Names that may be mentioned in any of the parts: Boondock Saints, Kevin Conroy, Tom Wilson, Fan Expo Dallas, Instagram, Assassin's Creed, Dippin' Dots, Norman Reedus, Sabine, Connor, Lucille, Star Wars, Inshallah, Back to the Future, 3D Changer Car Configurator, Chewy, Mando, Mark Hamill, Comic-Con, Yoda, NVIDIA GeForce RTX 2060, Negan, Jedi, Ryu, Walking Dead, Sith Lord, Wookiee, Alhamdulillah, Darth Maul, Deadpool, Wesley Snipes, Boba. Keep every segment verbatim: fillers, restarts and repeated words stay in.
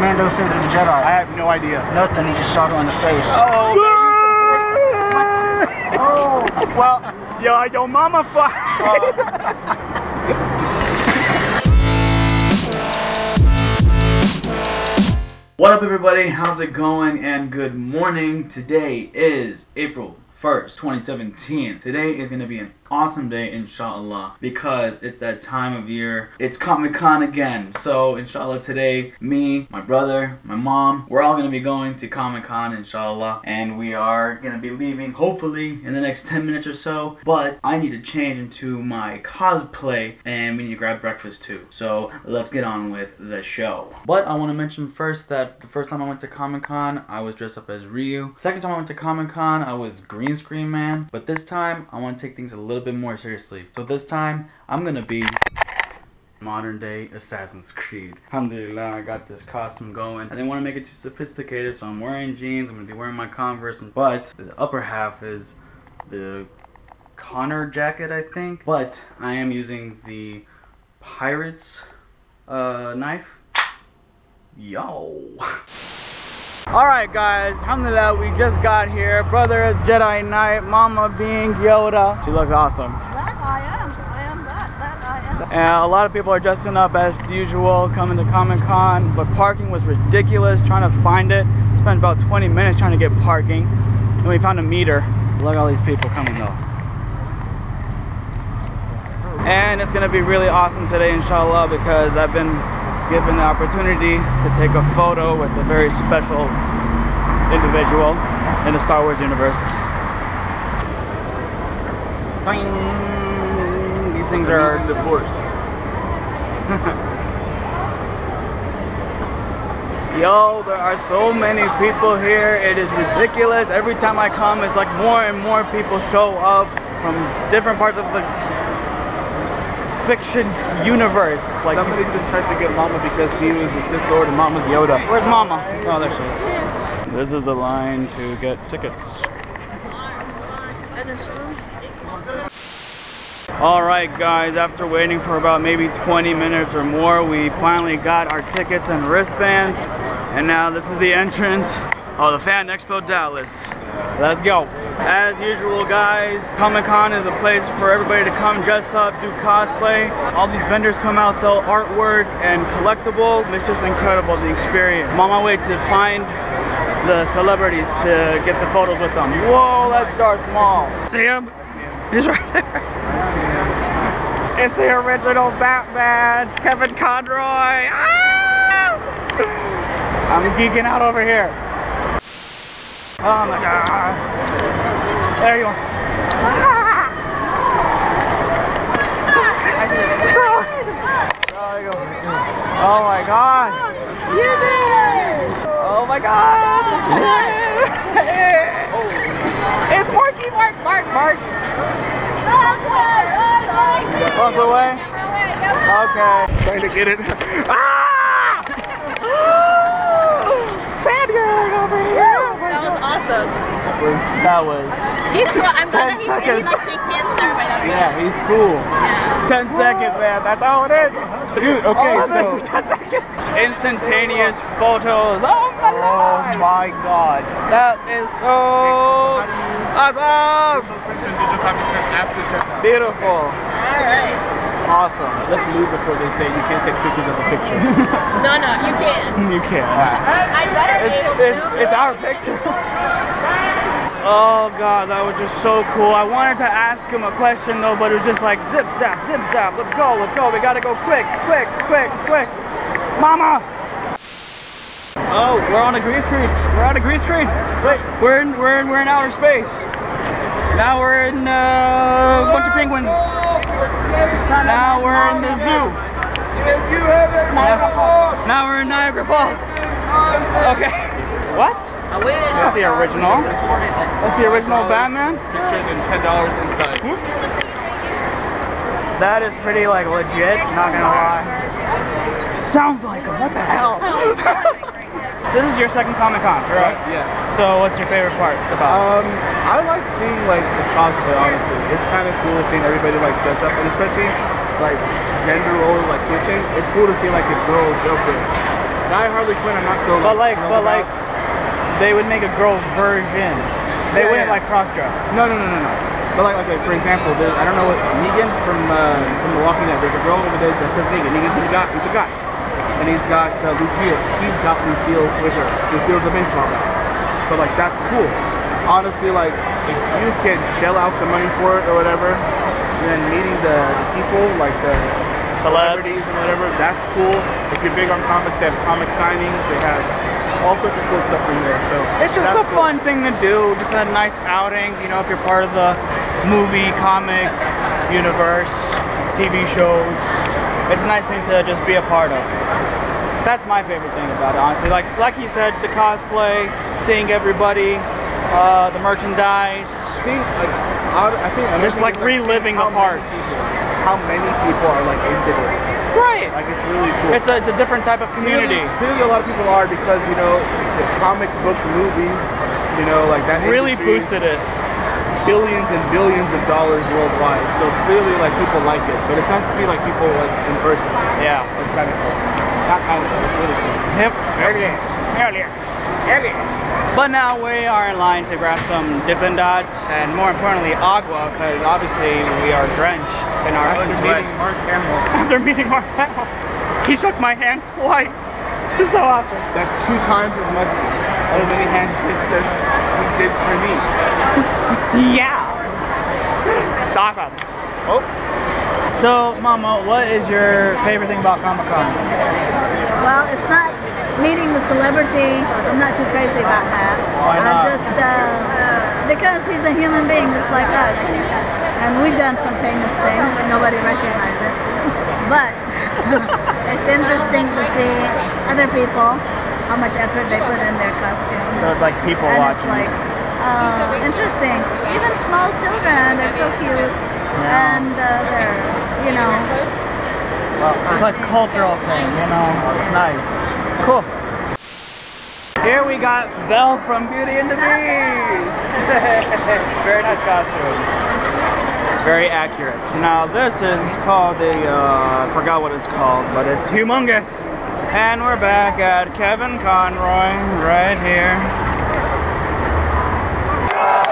Mando say to the Jedi? I have no idea. Nothing, he just shot her in the face. Oh, okay. Oh. Well, yo, yo, mama fuck. Oh. What up, everybody? How's it going? And good morning. Today is April first, twenty seventeen. Today is going to be an awesome day, inshallah, because it's that time of year. It's Comic-Con again. So, inshallah, today, me, my brother, my mom, we're all going to be going to Comic-Con, inshallah, and we are going to be leaving, hopefully, in the next ten minutes or so, but I need to change into my cosplay, and we need to grab breakfast, too. So, let's get on with the show. But I want to mention first that the first time I went to Comic-Con, I was dressed up as Ryu. Second time I went to Comic-Con, I was green screen man, but this time I want to take things a little bit more seriously. So this time I'm gonna be modern day Assassin's Creed. Alhamdulillah, I got this costume going. I didn't want to make it too sophisticated, so I'm wearing jeans. I'm gonna be wearing my Converse, and but the upper half is the Connor jacket, I think. But I am using the pirate's uh, knife. Yo. Alright guys, alhamdulillah, we just got here. Brother is Jedi Knight, mama being Yoda. She looks awesome. That I am. I am that. That I am. And a lot of people are dressing up as usual, coming to Comic-Con. But parking was ridiculous, trying to find it. Spent about twenty minutes trying to get parking. And we found a meter. Look at all these people coming though. And it's going to be really awesome today, inshallah, because I've been given the opportunity to take a photo with a very special individual in the Star Wars universe. Bing. These things are the Force. Yo, there are so many people here. It is ridiculous. Every time I come, it's like more and more people show up from different parts of the fiction universe. Like, somebody just tried to get Mama because he was the Sith Lord and Mama's Yoda. Where's Mama? Oh, there she is. This is the line to get tickets. Alright guys, after waiting for about maybe twenty minutes or more, we finally got our tickets and wristbands. And now this is the entrance of the Fan Expo Dallas. Let's go. As usual guys, Comic-Con is a place for everybody to come dress up, do cosplay. All these vendors come out, sell artwork and collectibles. It's just incredible, the experience. I'm on my way to find the celebrities to get the photos with them. Whoa, that's Darth Maul. See him? He's right there. It's the original Batman, Kevin Conroy. Ah! I'm geeking out over here. Oh my gosh. There you go. Oh my god. You did it! Oh my god. It's Marky Mark, Mark, Mark. Walk away. Okay. Trying to get it. Ah! Fan girl over here. Awesome. That was, that was he's cool. I'm glad that he's, he like shakes hands with everybody. That yeah, way. He's cool. Yeah. Ten Whoa. seconds, man. That's all it is. Dude, okay, oh, so ten seconds. Instantaneous photos. Oh my, oh my god. That is so awesome. Beautiful. All right. Awesome. Let's leave before they say you can't take pictures of a picture. No, no, you can. You can. I better be able to. It's, it's our picture. Oh god, that was just so cool. I wanted to ask him a question though, but it was just like zip zap, zip zap. Let's go, let's go. We gotta go quick, quick, quick, quick. Mama. Oh, we're on a green screen. We're on a green screen. Wait, we're in, we're in, we're in outer space. Now we're in uh, a bunch of penguins. Now we're in the zoo. Yeah. Now we're in Niagara Falls. Okay. What? That's not the original. That's the original Batman. ten dollars inside. That is pretty like legit. Not gonna lie. Sounds like him. What the hell? This is your second Comic-Con, right? Yeah. So what's your favorite part about? Um, I like seeing like the cosplay, honestly. It's kind of cool seeing everybody like dress up, and especially like gender roles like switching. It's cool to see like a girl Joker Die Harley Quinn, I'm not so. But like, but like, they would make a girl version. They yeah, wouldn't yeah. like cross-dress. No, no, no, no, no. But like, okay, for example, I don't know what Negan from uh, from The Walking Dead. There's a girl over there that says Negan. Negan's a guy. He's a guy, and he's got uh, Lucille. She's got Lucille with her. Lucille's a baseball player. So like, that's cool. Honestly, like, if you can shell out the money for it or whatever, and then meeting the people, like the celebrities and whatever, that's cool. If you're big on comics, they have comic signings. They have all sorts of cool stuff in there. So it's just a cool. fun thing to do. Just a nice outing, you know, if you're part of the movie, comic, universe, T V shows. It's a nice thing to just be a part of. That's my favorite thing about it, honestly. Like, like you said, the cosplay, seeing everybody, uh, the merchandise. See, like, I think just like reliving the parts. How many people are like into this? Right. Like, it's really cool. It's a, it's a different type of community. Clearly, clearly a lot of people are, because, you know, the comic book movies, you know, like that really boosted it. Billions and billions of dollars worldwide. So clearly, like, people like it. But it's nice to see like people like in person. Yeah. It's kind of cool. That kind of cool. It's really cool. Yep. There it is. There it is. There it is. But now we are in line to grab some Dippin' Dots, and more importantly, agua, because obviously we are drenched in our own sweat. After meeting Mark Hamill. After meeting Mark Hamill. He shook my hand twice. This is so awesome. That's two times as much of any handshakes as he did for me. Yeah. It's awesome. Oh. So, Mama, what is your favorite thing about Comic-Con? Well, it's not meeting the celebrity. I'm not too crazy about that. Why not? I just, uh, because he's a human being just like us. And we've done some famous things, but nobody recognizes it. But it's interesting to see other people, how much effort they put in their costumes. So it's like people and watching. It's like, uh, interesting. Even small children, they're so cute. Yeah. And uh, they're, you know. Well, it's like a cultural thing, you know, it's nice. Cool. Here we got Belle from Beauty and the Beast. Very nice costume. Very accurate. Now this is called the, uh, I forgot what it's called, but it's humongous. And we're back at Kevin Conroy right here. Yeah!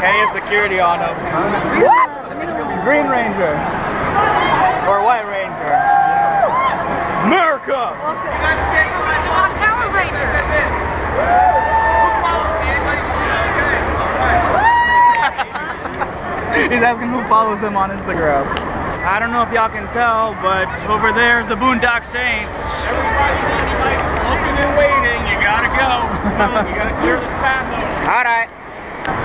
Hey, it's security on up. What? Green Ranger. Or White Ranger. Yeah. America! Okay. I'm Power Ranger. He's asking who follows him on Instagram. I don't know if y'all can tell, but over there's the Boondock Saints. Everybody's just like looking and waiting. You gotta go. Come on, you gotta clear this path over. All right.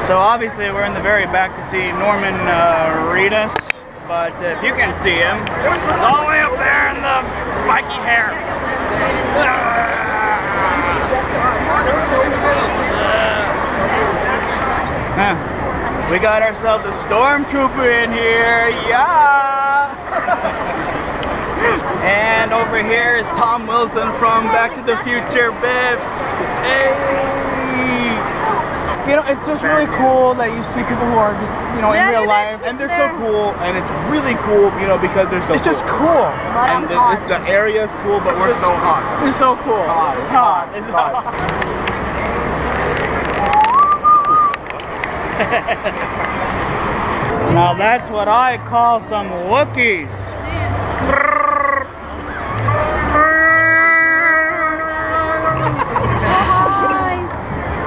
So obviously we're in the very back to see Norman uh, Reedus. But if you can see him, he's all the way up there in the spiky hair. Huh. We got ourselves a stormtrooper in here, yeah! And over here is Tom Wilson from Back to the Future, babe. Hey! You know, it's just really cool that you see people who are just, you know, yeah, in real life. And they're so cool, and it's really cool, you know, because they're so cool. It's just cool. cool. And the, the area's cool, but it's we're just, so hot. It's so cool. It's hot. It's hot. It's hot. It's hot. Now that's what I call some Wookiees.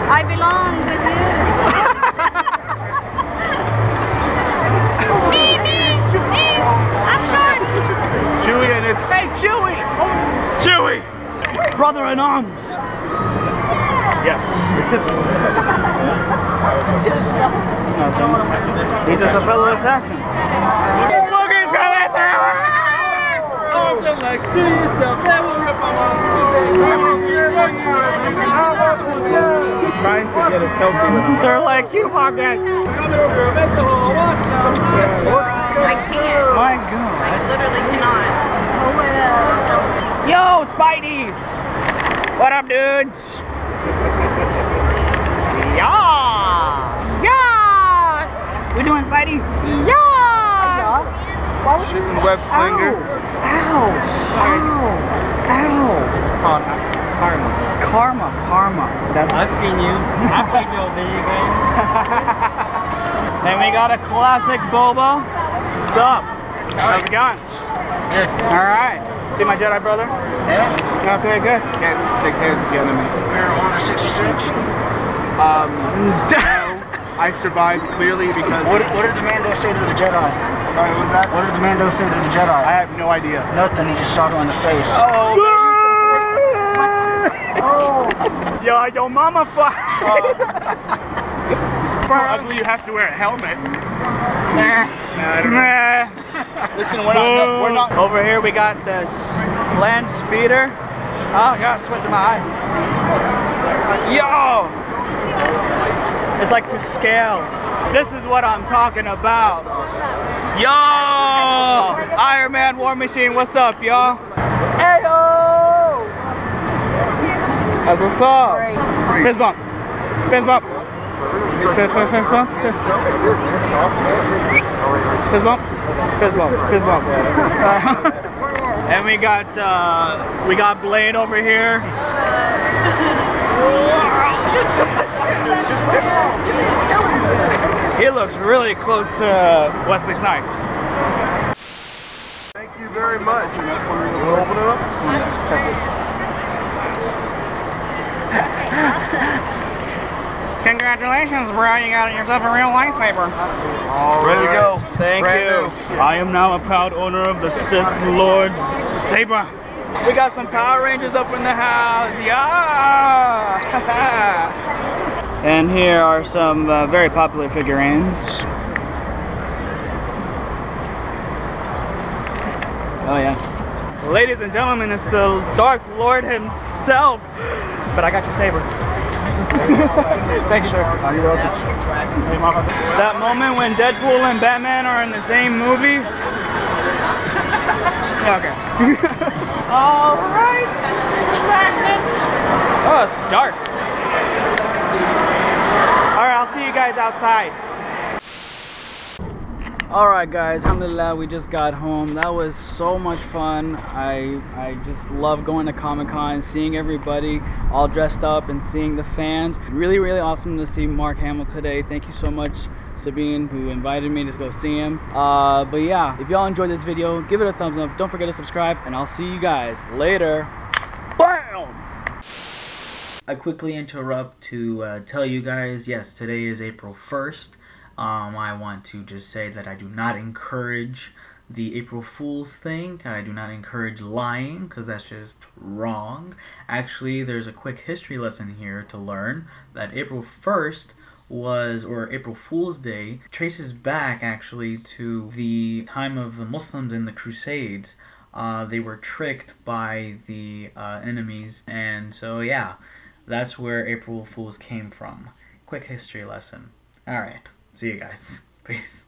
I belong with you. me, me, me, I'm short. Chewy and it's... Hey, Chewy! Oh. Chewy! Brother in arms. Yes. no, He's just a fellow assassin. Smoking oh, trying to get a selfie with them. They're like, you mocked that. I can't. My God. I literally cannot. Yo, Spideys! What up, dudes? Yeah! Yes! We're doing Spideys? Yes! Why Ow. Shooting web slinger. Ow. Ow. Ow. Ow. It's called karma. Karma. Karma. That's I've seen you. I played your video game. And we got a classic Boba. What's up? How's it going? Good. All right. See my Jedi brother? Yeah. Okay, good. Can't shake hands with the enemy. Marijuana sixty-six? Um, no. I survived clearly because... What, what did the Mando say to the Jedi? Sorry, what was that? What did the Mando say to the Jedi? I have no idea. Nothing. He just shot her in the face. Oh, no! Oh. Yo, yo mama fuck. Oh. It's so ugly you have to wear a helmet. Nah. Nah, I don't know. Listen, we're not, no, we're not. Over here we got this land speeder. Oh god, sweat to my eyes. Yo! It's like to scale. This is what I'm talking about. Yo! Iron Man War Machine, what's up, y'all? Heyo! That's what's up. Fist bump. Fist bump. Fist bump. Fist bump. Fist bump. Fist bump. Fist bump. Uh, and we got uh, we got Blade over here. He looks really close to Wesley Snipes. Thank you very much. We'll open it up. Check it. Congratulations, bro. You got yourself a real lightsaber. All ready right. to go. Thank Brand you. New. I am now a proud owner of the Sith Lord's saber. We got some Power Rangers up in the house. Yeah. And here are some uh, very popular figurines. Oh, yeah. Ladies and gentlemen, it's the Dark Lord himself. But I got your saber. Thanks, sir. That moment when Deadpool and Batman are in the same movie. Okay. All right. Oh, it's dark. All right, I'll see you guys outside. Alright guys, alhamdulillah, we just got home. That was so much fun. I I just love going to Comic-Con, seeing everybody all dressed up and seeing the fans. Really, really awesome to see Mark Hamill today. Thank you so much, Sabine, who invited me to go see him. Uh, but yeah, if y'all enjoyed this video, give it a thumbs up. Don't forget to subscribe, and I'll see you guys later. BAM! I quickly interrupt to uh, tell you guys, yes, today is April first. Um, I want to just say that I do not encourage the April Fool's thing. I do not encourage lying, because that's just wrong. Actually, there's a quick history lesson here to learn that April first was, or April Fool's Day, traces back actually to the time of the Muslims in the Crusades. Uh, they were tricked by the uh, enemies, and so yeah, that's where April Fools came from. Quick history lesson. Alright. See you guys. Peace.